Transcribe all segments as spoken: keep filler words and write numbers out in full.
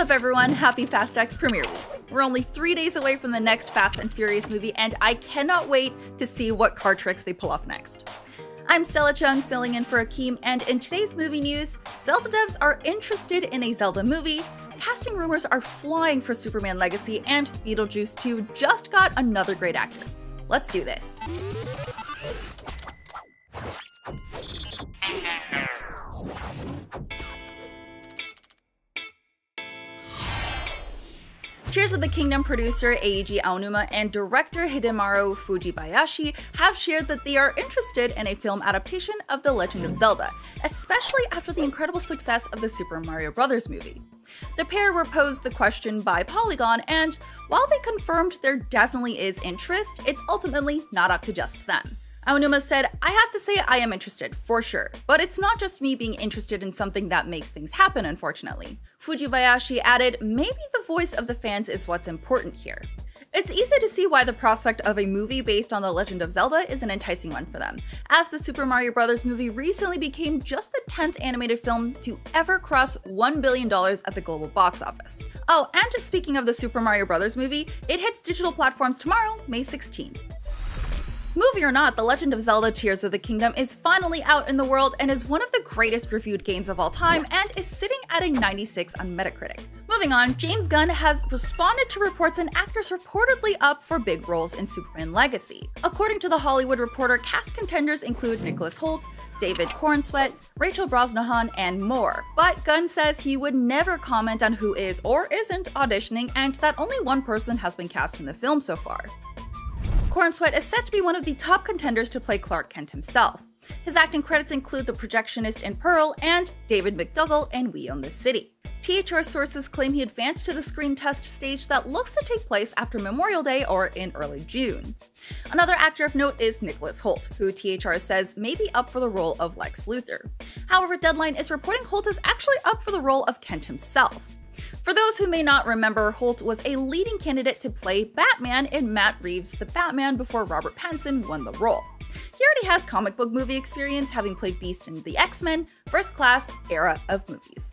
up everyone, happy Fast X premiere week. We're only three days away from the next Fast and Furious movie, and I cannot wait to see what car tricks they pull off next. I'm Stella Chung, filling in for Akeem, and in today's movie news, Zelda devs are interested in a Zelda movie, casting rumors are flying for Superman Legacy, and Beetlejuice two just got another great actor. Let's do this. Tears of the Kingdom producer Eiji Aonuma and director Hidemaro Fujibayashi have shared that they are interested in a film adaptation of The Legend of Zelda, especially after the incredible success of the Super Mario Bros. Movie. The pair were posed the question by Polygon, and while they confirmed there definitely is interest, it's ultimately not up to just them. Aonuma said, "I have to say I am interested, for sure. But it's not just me being interested in something that makes things happen, unfortunately." Fujibayashi added, "Maybe the voice of the fans is what's important here. It's easy to see why the prospect of a movie based on The Legend of Zelda is an enticing one for them, as the Super Mario Bros. Movie recently became just the tenth animated film to ever cross one billion dollars at the global box office." Oh, and just speaking of the Super Mario Bros. Movie, it hits digital platforms tomorrow, May sixteenth. Movie or not, The Legend of Zelda Tears of the Kingdom is finally out in the world and is one of the greatest reviewed games of all time and is sitting at a ninety-six on Metacritic. Moving on, James Gunn has responded to reports and actors reportedly up for big roles in Superman Legacy. According to The Hollywood Reporter, cast contenders include Nicholas Hoult, David Corenswet, Rachel Brosnahan, and more. But Gunn says he would never comment on who is or isn't auditioning and that only one person has been cast in the film so far. Corenswet is said to be one of the top contenders to play Clark Kent himself. His acting credits include The Projectionist in Pearl and David McDougall in We Own the City. T H R sources claim he advanced to the screen test stage that looks to take place after Memorial Day or in early June. Another actor of note is Nicholas Hoult, who T H R says may be up for the role of Lex Luthor. However, Deadline is reporting Hoult is actually up for the role of Kent himself. For those who may not remember, Hoult was a leading candidate to play Batman in Matt Reeves' The Batman before Robert Pattinson won the role. He already has comic book movie experience, having played Beast in The X-Men, First Class era of movies.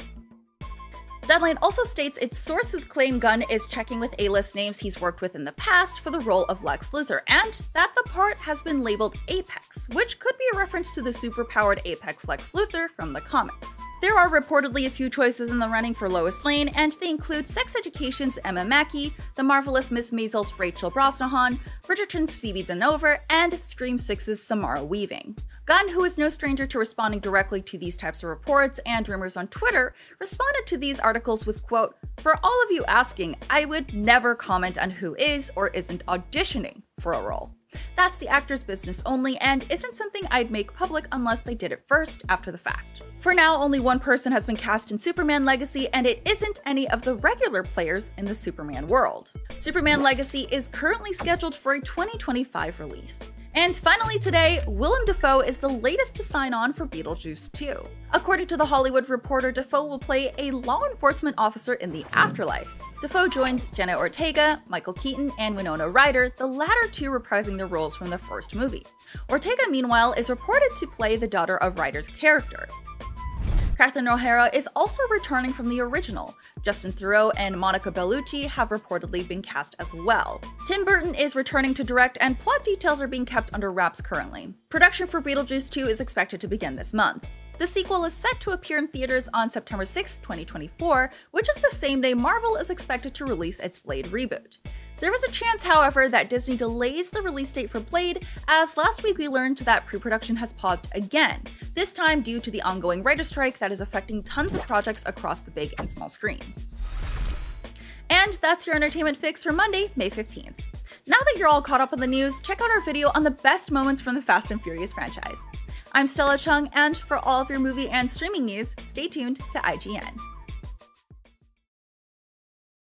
Deadline also states its sources claim Gunn is checking with A-list names he's worked with in the past for the role of Lex Luthor, and that the part has been labeled Apex, which could be a reference to the super-powered Apex Lex Luthor from the comics. There are reportedly a few choices in the running for Lois Lane, and they include Sex Education's Emma Mackey, The Marvelous Miss Maisel's Rachel Brosnahan, Bridgerton's Phoebe Danover, and Scream six's Samara Weaving. Gunn, who is no stranger to responding directly to these types of reports and rumors on Twitter, responded to these articles with, quote, "For all of you asking, I would never comment on who is or isn't auditioning for a role. That's the actor's business only and isn't something I'd make public unless they did it first after the fact. For now, only one person has been cast in Superman Legacy, and it isn't any of the regular players in the Superman world." Superman Legacy is currently scheduled for a twenty twenty-five release. And finally today, Willem Dafoe is the latest to sign on for Beetlejuice two. According to The Hollywood Reporter, Dafoe will play a law enforcement officer in the afterlife. Dafoe joins Jenna Ortega, Michael Keaton, and Winona Ryder, the latter two reprising their roles from the first movie. Ortega, meanwhile, is reported to play the daughter of Ryder's character. Catherine O'Hara is also returning from the original. Justin Theroux and Monica Bellucci have reportedly been cast as well. Tim Burton is returning to direct, and plot details are being kept under wraps currently. Production for Beetlejuice two is expected to begin this month. The sequel is set to appear in theaters on September sixth, twenty twenty-four, which is the same day Marvel is expected to release its Blade reboot. There is a chance, however, that Disney delays the release date for Blade, as last week we learned that pre-production has paused again, this time due to the ongoing writer's strike that is affecting tons of projects across the big and small screen. And that's your entertainment fix for Monday, May fifteenth. Now that you're all caught up on the news, check out our video on the best moments from the Fast and Furious franchise. I'm Stella Chung, and for all of your movie and streaming news, stay tuned to I G N.